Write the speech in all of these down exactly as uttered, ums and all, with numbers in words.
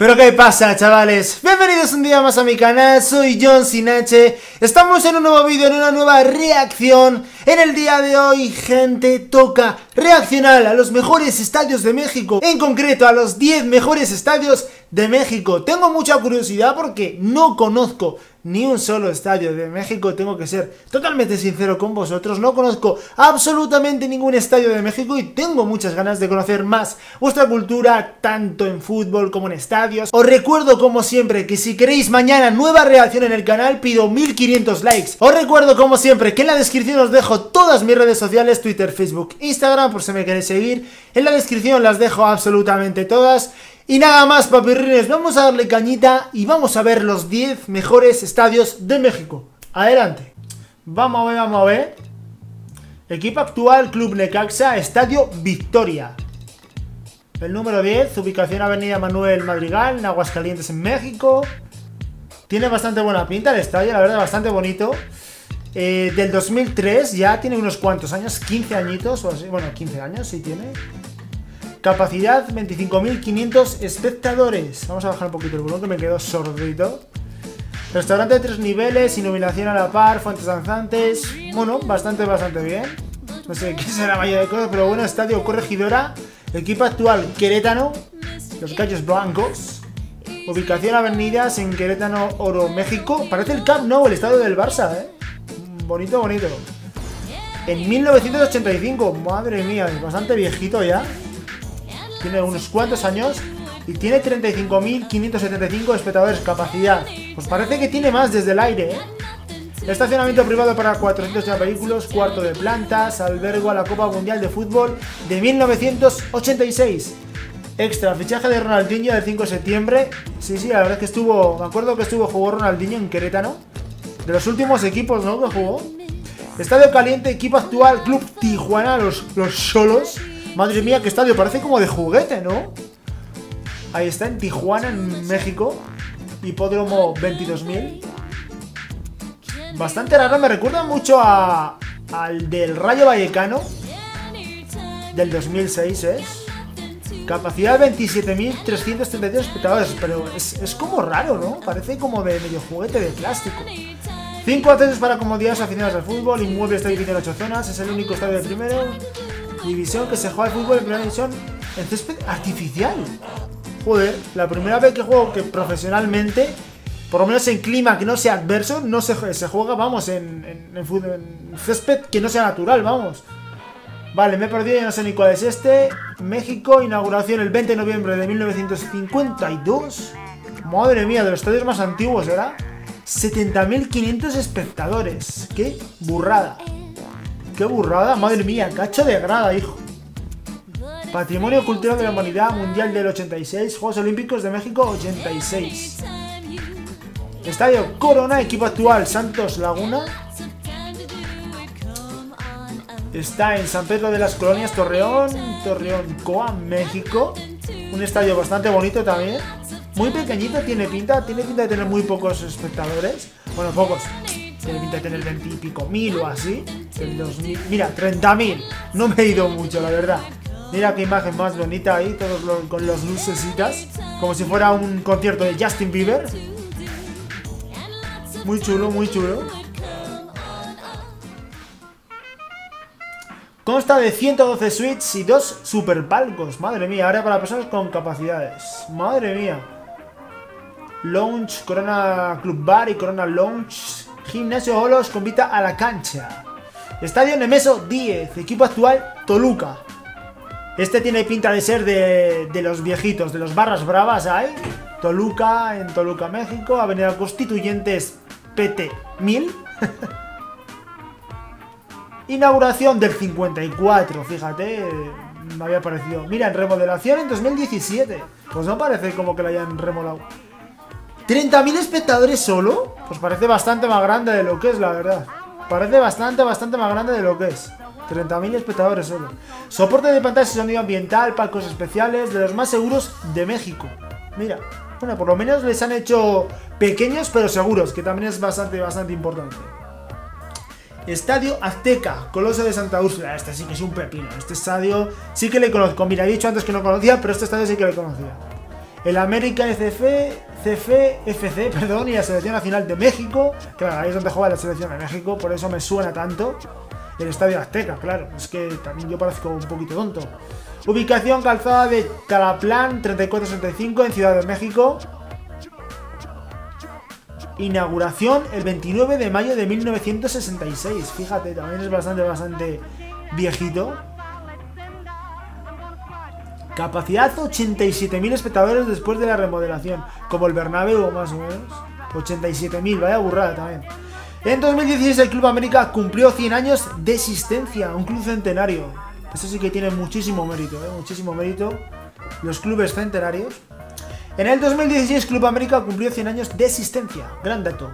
Pero ¿qué pasa, chavales? Bienvenidos un día más a mi canal, soy John Sinache. Estamos en un nuevo vídeo, en una nueva reacción. En el día de hoy, gente, toca reaccionar a los mejores estadios de México. En concreto, a los diez mejores estadios de México. Tengo mucha curiosidad porque no conozco ni un solo estadio de México, tengo que ser totalmente sincero con vosotros. No conozco absolutamente ningún estadio de México y tengo muchas ganas de conocer más vuestra cultura, tanto en fútbol como en estadios. Os recuerdo, como siempre, que si queréis mañana nueva reacción en el canal, pido mil quinientos likes. Os recuerdo, como siempre, que en la descripción os dejo todas mis redes sociales, Twitter, Facebook, Instagram, por si me queréis seguir. En la descripción las dejo absolutamente todas. Y nada más, papirrines, vamos a darle cañita y vamos a ver los diez mejores estadios de México. Adelante. Vamos a ver, vamos a ver. Equipo actual, Club Necaxa, Estadio Victoria. El número diez, ubicación Avenida Manuel Madrigal, en Aguascalientes, en México. Tiene bastante buena pinta el estadio, la verdad, bastante bonito. Eh, del dos mil tres, ya tiene unos cuantos años, quince añitos o así, bueno, quince años sí tiene. Capacidad veinticinco mil quinientos espectadores. Vamos a bajar un poquito el volumen que me quedo sordito. Restaurante de tres niveles, iluminación a la par, fuentes danzantes. Bueno, bastante, bastante bien. No sé qué será la mayoría de cosas, pero bueno. Estadio Corregidora. Equipo actual, Querétaro, Los Gallos Blancos. Ubicación Avenidas en Querétaro, Oro, México. Parece el Camp Nou, el estadio del Barça, ¿eh? Bonito, bonito. En mil novecientos ochenta y cinco, madre mía, es bastante viejito ya. Tiene unos cuantos años y tiene treinta y cinco mil quinientos setenta y cinco espectadores. Capacidad, pues parece que tiene más desde el aire, ¿eh? Estacionamiento privado para cuatrocientos vehículos, cuarto de plantas, albergo a la Copa Mundial de Fútbol de mil novecientos ochenta y seis. Extra, fichaje de Ronaldinho del cinco de septiembre. Sí, sí, la verdad es que estuvo, me acuerdo que estuvo, jugó Ronaldinho en Querétaro. De los últimos equipos, ¿no?, que jugó. Estadio Caliente, equipo actual, Club Tijuana, los, los Xolos. Madre mía, qué estadio, parece como de juguete, ¿no? Ahí está, en Tijuana, en México. Hipódromo veintidós mil. Bastante raro, me recuerda mucho a, al del Rayo Vallecano. Del dos mil seis es. Capacidad veintisiete mil trescientos treinta y dos espectadores. Pero es, es como raro, ¿no? Parece como de medio juguete de plástico. cinco accesos para comodidades aficionados al fútbol. Inmueble está dividido en ocho zonas. Es el único estadio de primero división que se juega el fútbol en primera división en césped artificial. Joder, la primera vez que juego que profesionalmente, por lo menos en clima que no sea adverso, no se, se juega, vamos, en, en, en, fútbol, en césped que no sea natural, vamos. Vale, me he perdido, ya no sé ni cuál es este. México, inauguración el veinte de noviembre de mil novecientos cincuenta y dos. Madre mía, de los estadios más antiguos, ¿verdad? setenta mil quinientos espectadores. Qué burrada. ¡Qué burrada! ¡Madre mía! ¡Cacho de grada, hijo! Patrimonio Cultural de la Humanidad, Mundial del ochenta y seis, Juegos Olímpicos de México ochenta y seis. Estadio Corona, equipo actual, Santos Laguna. Está en San Pedro de las Colonias, Torreón, Torreón, Coa, México. Un estadio bastante bonito también. Muy pequeñito, tiene pinta, tiene pinta de tener muy pocos espectadores. Bueno, pocos. Tiene pinta de tener veinte y pico mil o así. dos mil, mira, treinta mil. No me he ido mucho, la verdad. Mira qué imagen más bonita ahí, todos los, con las lucecitas, como si fuera un concierto de Justin Bieber. Muy chulo, muy chulo. Consta de ciento doce suites y dos superpalcos. Madre mía, ahora para personas con capacidades. Madre mía. Lounge, Corona Club Bar y Corona Lounge. Gimnasio Olos convita a la cancha. Estadio Nemesio Díez, equipo actual, Toluca. Este tiene pinta de ser de, de los viejitos, de los barras bravas hay. Toluca, en Toluca, México. Avenida Constituyentes, P T mil. Inauguración del cincuenta y cuatro, fíjate, me había parecido. Mira, en remodelación en dos mil diecisiete. Pues no parece como que la hayan remolado. ¿treinta mil espectadores solo? Pues parece bastante más grande de lo que es, la verdad. Parece bastante, bastante más grande de lo que es. treinta mil espectadores solo. Soporte de pantallas y sonido ambiental, palcos especiales, de los más seguros de México. Mira, bueno, por lo menos les han hecho pequeños pero seguros, que también es bastante, bastante importante. Estadio Azteca, Coloso de Santa Úrsula. Este sí que es un pepino, este estadio sí que le conozco. Mira, he dicho antes que no conocía, pero este estadio sí que le conocía. el América F C, F C, perdón, y la Selección Nacional de México. Claro, ahí es donde juega la Selección de México, por eso me suena tanto. El Estadio Azteca, claro, es que también yo parezco un poquito tonto. Ubicación, calzada de Calaplán, treinta y cuatro sesenta y cinco, en Ciudad de México. Inauguración el veintinueve de mayo de mil novecientos sesenta y seis. Fíjate, también es bastante, bastante viejito. Capacidad ochenta y siete mil espectadores después de la remodelación, como el Bernabéu más o menos. ochenta y siete mil, vaya burrada también. En dos mil dieciséis el Club América cumplió cien años de existencia, un club centenario. Eso sí que tiene muchísimo mérito, ¿eh? muchísimo mérito los clubes centenarios. En el dos mil dieciséis Club América cumplió cien años de existencia, gran dato.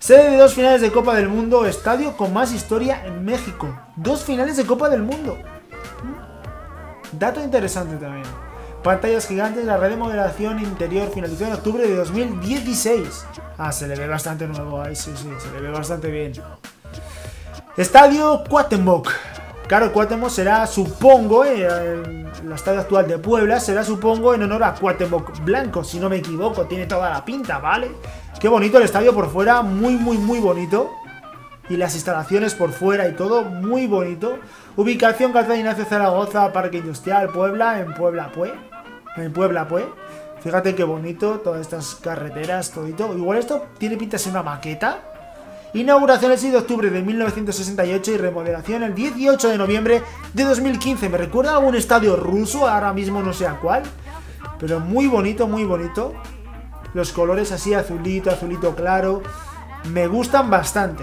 Sede de dos finales de Copa del Mundo, estadio con más historia en México. Dos finales de Copa del Mundo. Dato interesante también. Pantallas gigantes, la remodelación interior finalizó en octubre de dos mil dieciséis. Ah, se le ve bastante nuevo, ahí sí, sí, se le ve bastante bien. Estadio Cuauhtémoc. Claro, Cuauhtémoc será, supongo, eh, el, el estadio actual de Puebla, será, supongo, en honor a Cuauhtémoc Blanco, si no me equivoco, tiene toda la pinta, ¿vale? Qué bonito el estadio por fuera, muy, muy, muy bonito. Y las instalaciones por fuera y todo, muy bonito. Ubicación, calzada Ignacio Zaragoza, Parque Industrial, Puebla, en Puebla, pues. En Puebla, pues. Fíjate qué bonito, todas estas carreteras, todito. Igual esto tiene pinta de ser una maqueta. Inauguración el seis de octubre de mil novecientos sesenta y ocho y remodelación el dieciocho de noviembre de dos mil quince. Me recuerda a algún estadio ruso, ahora mismo no sé a cuál, pero muy bonito, muy bonito. Los colores así, azulito, azulito claro, me gustan bastante.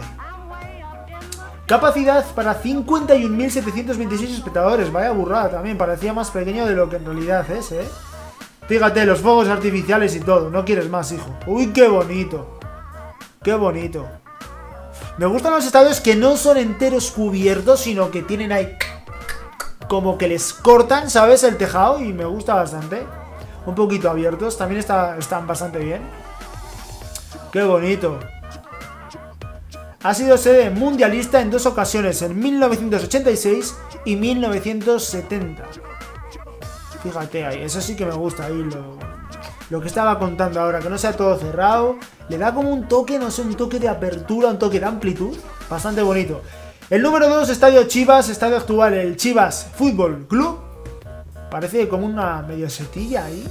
Capacidad para cincuenta y un mil setecientos veintiséis espectadores, vaya burrada también, parecía más pequeño de lo que en realidad es, ¿eh? Fíjate, los fuegos artificiales y todo, no quieres más, hijo. Uy, qué bonito, qué bonito. Me gustan los estadios que no son enteros cubiertos, sino que tienen ahí como que les cortan, ¿sabes? El tejado, y me gusta bastante. Un poquito abiertos, también está, están bastante bien. ¡Qué bonito! Ha sido sede mundialista en dos ocasiones, en mil novecientos ochenta y seis y mil novecientos setenta. Fíjate ahí, eso sí que me gusta, ahí lo, lo que estaba contando ahora, que no sea todo cerrado. Le da como un toque, no sé, un toque de apertura, un toque de amplitud. Bastante bonito. El número dos, Estadio Chivas, estadio actual, el Chivas Fútbol Club. Parece como una medio setilla ahí.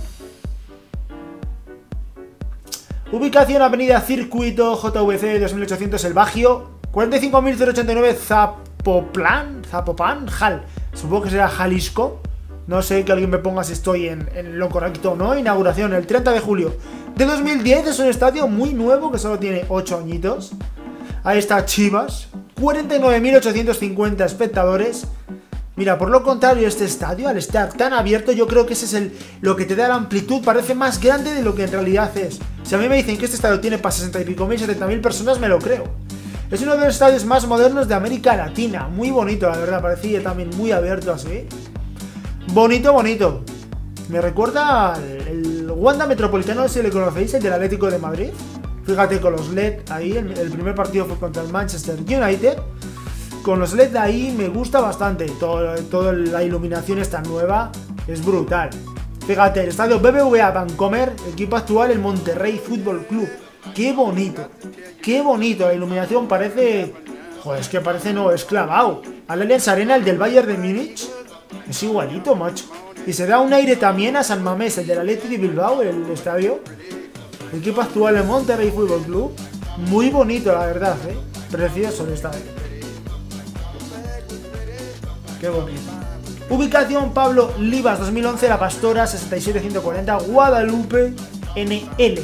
Ubicación, avenida Circuito, J V C dos mil ochocientos, El Bajío, cuarenta y cinco mil ochenta y nueve, Zapopan, Zapopan, Jal. Supongo que será Jalisco. No sé, que alguien me ponga si estoy en, en lo correcto o no. Inauguración el treinta de julio de dos mil diez. Es un estadio muy nuevo que solo tiene ocho añitos. Ahí está Chivas. cuarenta y nueve mil ochocientos cincuenta espectadores. Mira, por lo contrario, este estadio, al estar tan abierto, yo creo que ese es el, lo que te da la amplitud. Parece más grande de lo que en realidad es. Si a mí me dicen que este estadio tiene para sesenta y pico mil, setenta mil personas, me lo creo. Es uno de los estadios más modernos de América Latina. Muy bonito, la verdad. Parecía también muy abierto así. Bonito, bonito. Me recuerda al el Wanda Metropolitano, si le conocéis, el del Atlético de Madrid. Fíjate, con los L E D ahí, el, el primer partido fue contra el Manchester United. Con los L E D ahí me gusta bastante. Todo, toda la iluminación está nueva, es brutal. Fíjate, el estadio B B V A Bancomer, equipo actual, el Monterrey Fútbol Club. Qué bonito, qué bonito. La iluminación parece... Joder, es que parece no, es clavado. Al Allianz Arena, el del Bayern de Múnich. Es igualito, macho. Y se da un aire también a San Mamés, el del Athletic de Bilbao, el estadio. El equipo actual de Monterrey Fútbol Club. Muy bonito, la verdad, ¿eh? Precioso el estadio. Qué bonito. Ubicación Pablo Livas, dos mil once, La Pastora, sesenta y siete ciento cuarenta, Guadalupe, N L.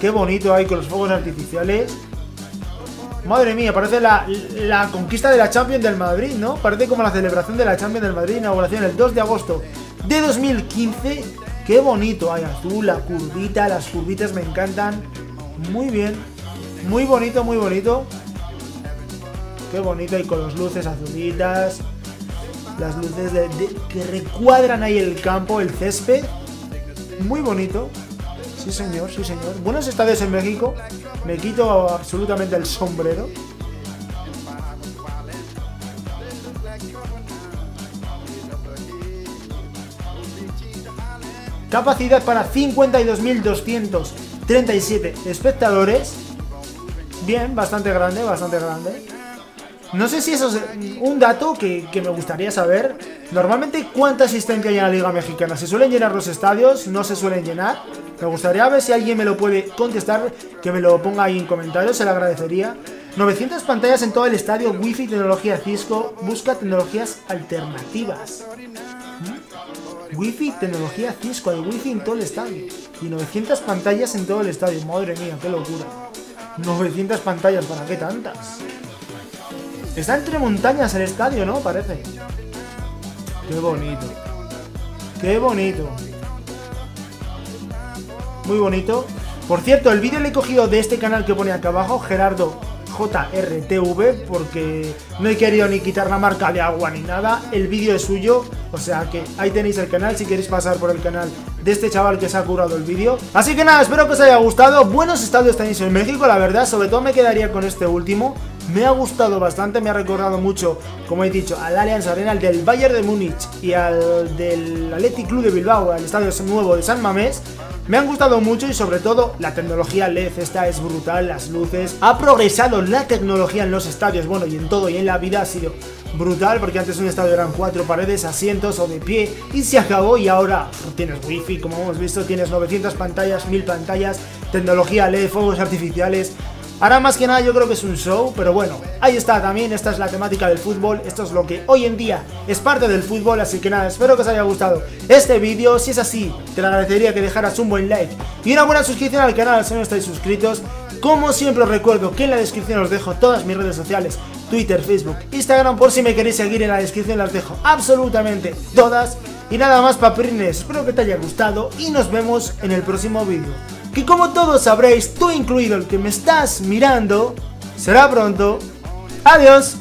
Qué bonito ahí con los fuegos artificiales. Madre mía, parece la, la conquista de la Champions del Madrid, ¿no? Parece como la celebración de la Champions del Madrid, inauguración el dos de agosto de dos mil quince. Qué bonito, ay, azul, la curvita, las curvitas me encantan. Muy bien, muy bonito, muy bonito. Qué bonito, y con las luces azulitas, las luces de, de, que recuadran ahí el campo, el césped. Muy bonito. Sí señor, sí señor. Buenos estadios en México. Me quito absolutamente el sombrero. capacidad para cincuenta y dos mil doscientos treinta y siete espectadores. Bien, bastante grande, bastante grande. No sé si eso es un dato que, que me gustaría saber. Normalmente, ¿cuánta asistencia hay en la Liga Mexicana? ¿Se suelen llenar los estadios? ¿No se suelen llenar? Me gustaría ver si alguien me lo puede contestar, que me lo ponga ahí en comentarios, se lo agradecería. novecientas pantallas en todo el estadio, wifi, tecnología Cisco, busca tecnologías alternativas. ¿Mm? Wifi, tecnología Cisco, hay wifi en todo el estadio. Y novecientas pantallas en todo el estadio, madre mía, qué locura. novecientas pantallas, ¿para qué tantas? Está entre montañas el estadio, ¿no? Parece. Qué bonito. Qué bonito. Muy bonito. Por cierto, el vídeo lo he cogido de este canal que pone acá abajo, Gerardo J R T V, porque no he querido ni quitar la marca de agua ni nada. El vídeo es suyo, o sea que ahí tenéis el canal si queréis pasar por el canal de este chaval que se ha curado el vídeo. Así que nada, espero que os haya gustado. Buenos estadios tenéis en México, la verdad. Sobre todo me quedaría con este último. Me ha gustado bastante, me ha recordado mucho, como he dicho, al Allianz Arena, al del Bayern de Múnich y al del Athletic Club de Bilbao, al estadio nuevo de San Mamés. Me han gustado mucho y sobre todo la tecnología L E D, esta es brutal, las luces. Ha progresado la tecnología en los estadios, bueno, y en todo y en la vida ha sido brutal, porque antes un estadio eran cuatro paredes, asientos o de pie y se acabó, y ahora tienes wifi, como hemos visto, tienes novecientas pantallas, mil pantallas, tecnología L E D, fuegos artificiales. Ahora más que nada yo creo que es un show, pero bueno, ahí está también, esta es la temática del fútbol, esto es lo que hoy en día es parte del fútbol, así que nada, espero que os haya gustado este vídeo, si es así, te lo agradecería que dejaras un buen like y una buena suscripción al canal si no estáis suscritos. Como siempre os recuerdo que en la descripción os dejo todas mis redes sociales, Twitter, Facebook, Instagram, por si me queréis seguir en la descripción las dejo absolutamente todas. Y nada más, papirines, espero que te haya gustado y nos vemos en el próximo vídeo. Que como todos sabréis, tú incluido el que me estás mirando, será pronto. Adiós.